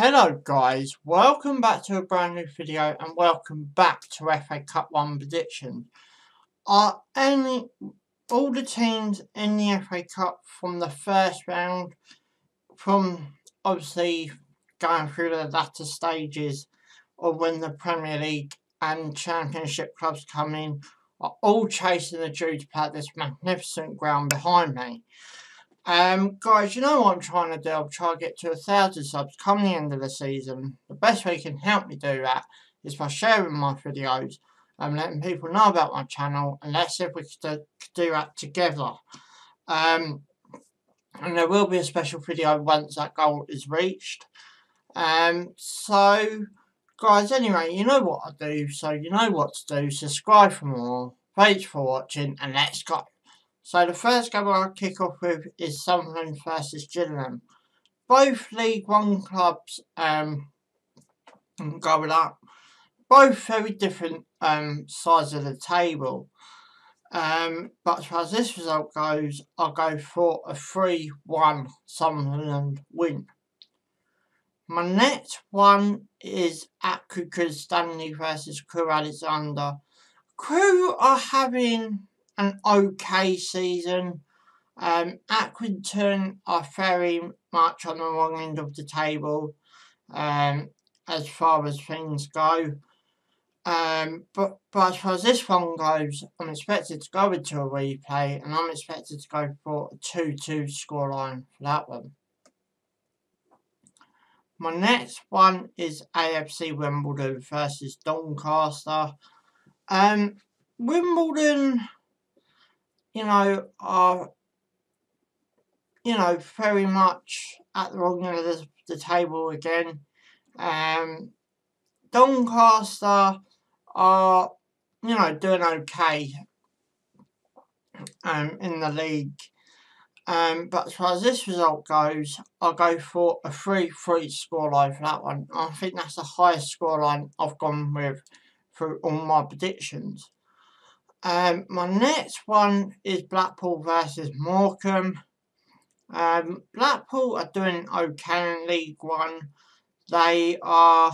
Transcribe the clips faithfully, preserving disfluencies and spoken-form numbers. Hello guys, welcome back to a brand new video and welcome back to F A Cup one predictions. Are any all the teams in the F A Cup from the first round, from obviously going through the latter stages of when the Premier League and Championship clubs come in, are all chasing the dream to play at this magnificent ground behind me? Um, guys, you know what I'm trying to do? I'm trying to get to a thousand subs come the end of the season. The best way you can help me do that is by sharing my videos and letting people know about my channel, and let's see if we could do that together. Um, and there will be a special video once that goal is reached. Um, so, guys, anyway, you know what I do, so you know what to do. Subscribe for more, thanks for watching, and let's go. So the first game I'll kick off with is Sunderland versus Gillingham. Both League One clubs um, going up. Both very different um, sides of the table. Um, but as far as this result goes, I'll go for a three one Sunderland win. My next one is Accrington Stanley versus Crewe Alexander. Crewe are having an okay season. Um, Accrington are very much on the wrong end of the table um, as far as things go. Um, but, but as far as this one goes, I'm expected to go into a replay and I'm expected to go for a two two scoreline for that one. My next one is A F C Wimbledon versus Doncaster. Um, Wimbledon, you know, are, you know, very much at the wrong end of the, the table again. Um, Doncaster are, you know, doing okay um, in the league. Um, but as far as this result goes, I'll go for a three three scoreline for that one. I think that's the highest scoreline I've gone with through all my predictions. Um, my next one is Blackpool versus Morecambe. Um, Blackpool are doing okay in League One. They are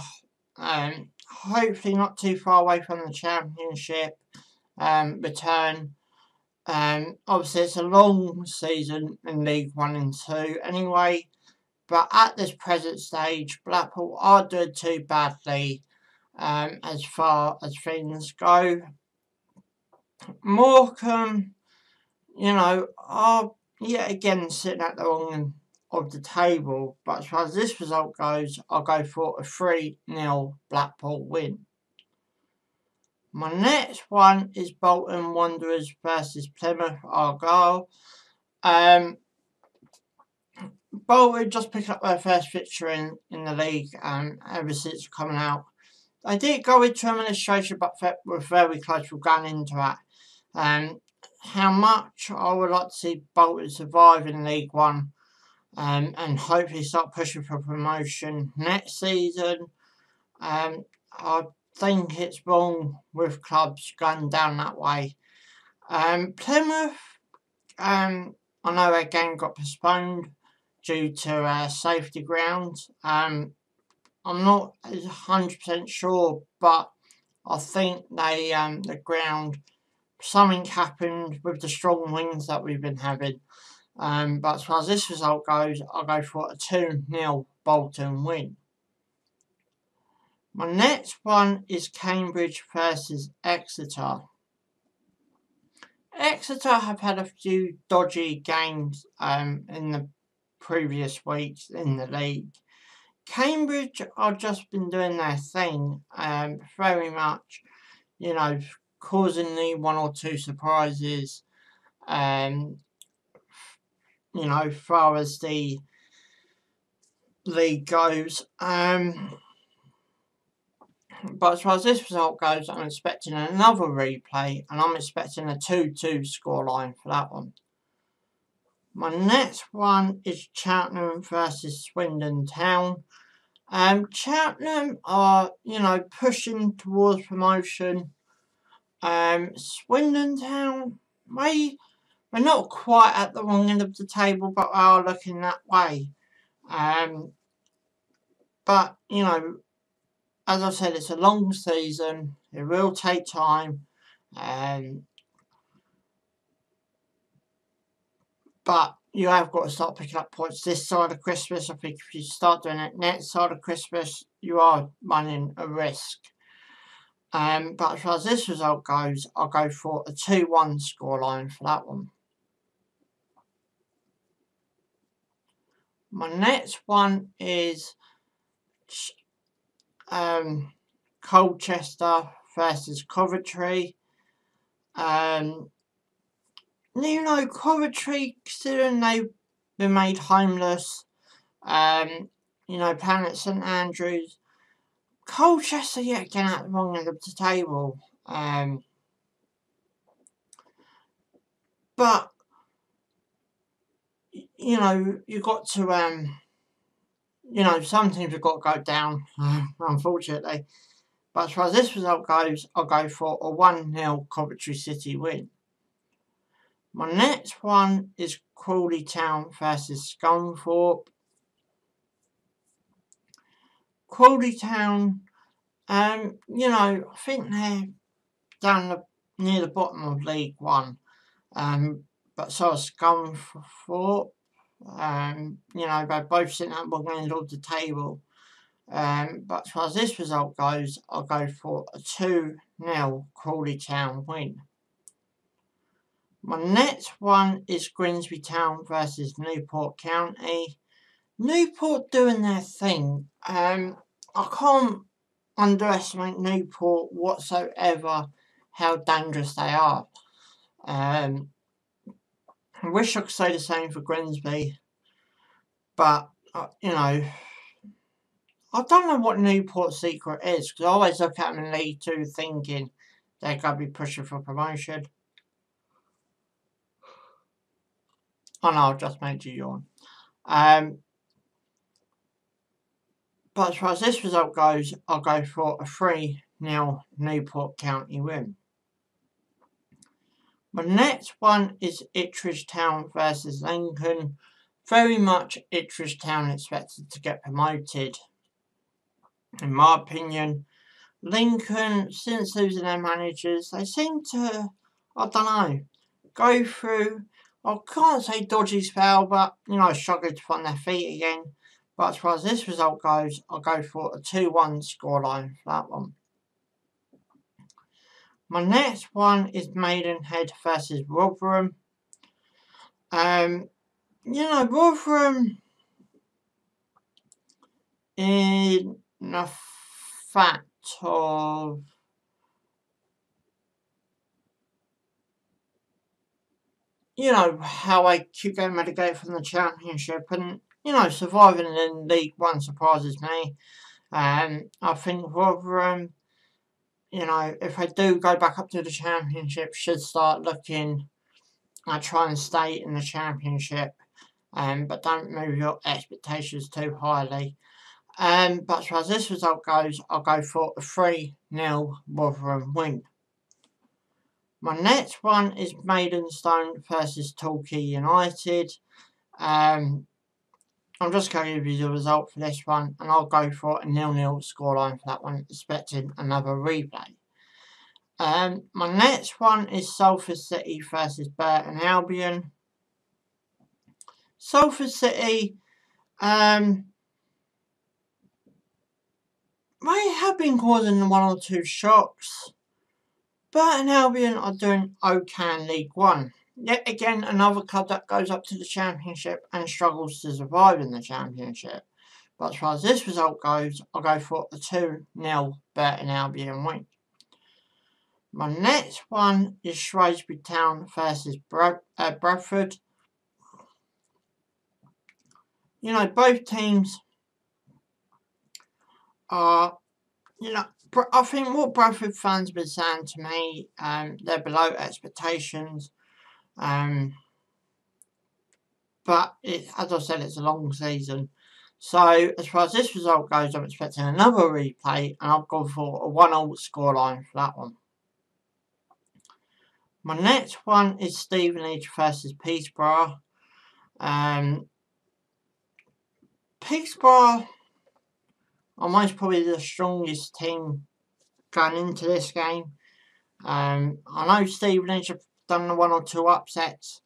um, hopefully not too far away from the Championship um, return. Um, obviously, it's a long season in League One and Two anyway. But at this present stage, Blackpool are doing too badly um, as far as things go. Morecambe, you know, are yet again sitting at the wrong end of the table, but as far as this result goes, I'll go for a three nil Blackpool win. My next one is Bolton Wanderers versus Plymouth Argyle. Um, Bolton just picked up their first victory in, in the league um, ever since coming out. They did go into administration, but were very close to going into that. Um, how much I would like to see Bolton survive in League One um, and hopefully start pushing for promotion next season. Um, I think it's wrong with clubs going down that way. Um, Plymouth, um, I know their game got postponed due to uh, safety grounds. Um, I'm not one hundred percent sure, but I think they um, the ground, something happened with the strong winds that we've been having. Um, but as far as this result goes, I'll go for a two nil Bolton win. My next one is Cambridge versus Exeter. Exeter have had a few dodgy games um, in the previous weeks in the league. Cambridge have just been doing their thing um, very much, you know, causing me one or two surprises, um, you know, as far as the league goes. Um, but as far as this result goes, I'm expecting another replay, and I'm expecting a two two scoreline for that one. My next one is Cheltenham versus Swindon Town. Um, Cheltenham are, you know, pushing towards promotion. Um, Swindon Town, we, we're not quite at the wrong end of the table, but we are looking that way. Um, But, you know, as I said, it's a long season. It will take time. Um, but you have got to start picking up points this side of Christmas. I think if you start doing it next side of Christmas, you are running a risk. Um, but as far as this result goes, I'll go for a two one scoreline for that one. My next one is um, Colchester versus Coventry. Um, you know, Coventry, considering they've been made homeless, um, you know, playing at St Andrews, Colchester yet again out the wrong end of the table. Um, but, you know, you've got to, um, you know, some teams have got to go down, unfortunately. But as far as this result goes, I'll go for a one nil Coventry City win. My next one is Crawley Town versus Scunthorpe. Crawley Town, um, you know, I think they're down the, near the bottom of League One, um, but so is Scunthorpe. Um, you know, they're both sitting at one end of the table. Um, but as far as this result goes, I'll go for a two nil Crawley Town win. My next one is Grimsby Town versus Newport County. Newport doing their thing. Um, I can't underestimate Newport whatsoever, how dangerous they are. Um, I wish I could say the same for Grimsby, but, uh, you know, I don't know what Newport's secret is, because I always look at them in League Two thinking they're going to be pushing for promotion. Oh no, I've just made you yawn. Um, But as far as this result goes, I'll go for a three nil Newport County win. My next one is Ipswich Town versus Lincoln. Very much Ipswich Town expected to get promoted. In my opinion, Lincoln, since losing their managers, they seem to, I don't know, go through, I can't say dodgy spell, but, you know, struggled to find their feet again. But as far as this result goes, I'll go for a two one scoreline for that one. My next one is Maidenhead versus Rotherham. Um, you know, Rotherham, in the fact of, you know, how I keep getting relegated from the Championship, and, you know, surviving in League One surprises me. Um, I think Rotherham, you know, if they do go back up to the Championship, should start looking at trying to stay in the Championship, um, but don't move your expectations too highly. Um, but as far as this result goes, I'll go for a three nil Rotherham win. My next one is Maidstone versus Torquay United. Um... I'm just going to give you the result for this one, and I'll go for a nil nil scoreline for that one, expecting another replay. Um, my next one is Salford City versus Burton Albion. Salford City, um, they have been causing one or two shocks. Burton Albion are doing okay in League One. Yet again, another club that goes up to the Championship and struggles to survive in the Championship. But as far as this result goes, I'll go for a two nil Burton Albion win. My next one is Shrewsbury Town versus Bra uh, Bradford. You know, both teams are, you know, I think what Bradford fans have been saying to me, um, they're below expectations. Um, but it, as I said, it's a long season, so as far as this result goes, I'm expecting another replay, and I've gone for a one nil scoreline for that one. My next one is Stevenage versus Peterborough. Um, Peterborough, and mine's probably the strongest team going into this game. Um, I know Stevenage have done one or two upsets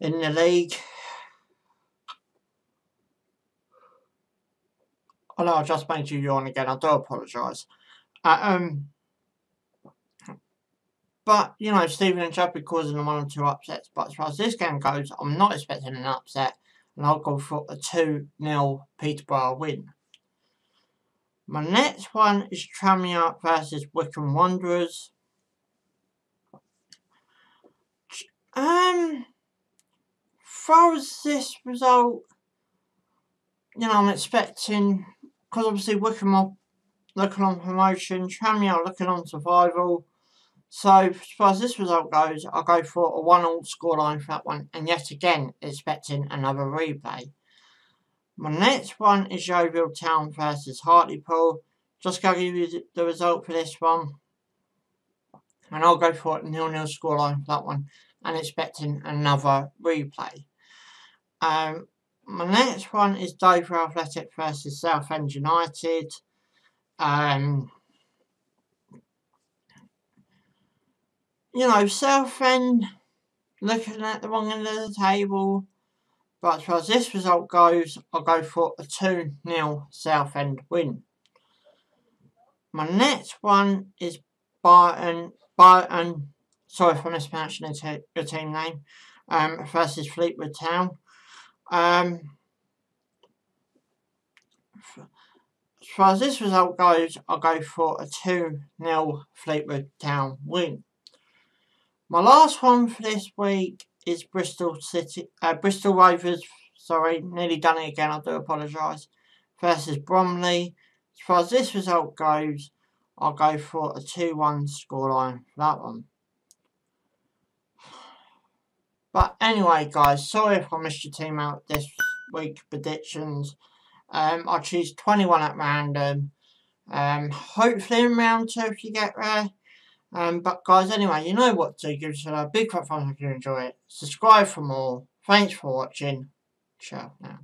in the league. Oh no, I just made you yawn again. I do apologise. Uh, um, but, you know, Stevenage have been causing one or two upsets. But as far as this game goes, I'm not expecting an upset. And I'll go for a two nil Peterborough win. My next one is Tranmere versus Bolton Wanderers. Um, far as this result, you know, I'm expecting, because obviously Bolton are looking on promotion, Tranmere are looking on survival. So, as far as this result goes, I'll go for a one all scoreline for that one, and yet again, expecting another replay. My next one is Yeovil Town versus Hartlepool. Just going to give you the result for this one. And I'll go for a nil nil scoreline for that one. And expecting another replay. Um, my next one is Dover Athletic versus Southend United. Um, you know, Southend looking at the wrong end of the table. But as far as this result goes, I'll go for a two nil Southend win. My next one is Burton, Burton, sorry if I'm mispronouncing the team name, um, versus Fleetwood Town. Um, as far as this result goes, I'll go for a two nil Fleetwood Town win. My last one for this week is Bristol City, uh, Bristol Rovers, sorry, nearly done it again, I do apologise, versus Bromley. As far as this result goes, I'll go for a two one scoreline for that one. But anyway guys, sorry if I missed your team out this week predictions. Um, I choose twenty-one at random. Um, hopefully in round two if you get there. Um, but guys, anyway, you know what to do. Give us a big thumbs up if you enjoy it. Subscribe for more. Thanks for watching. Ciao now.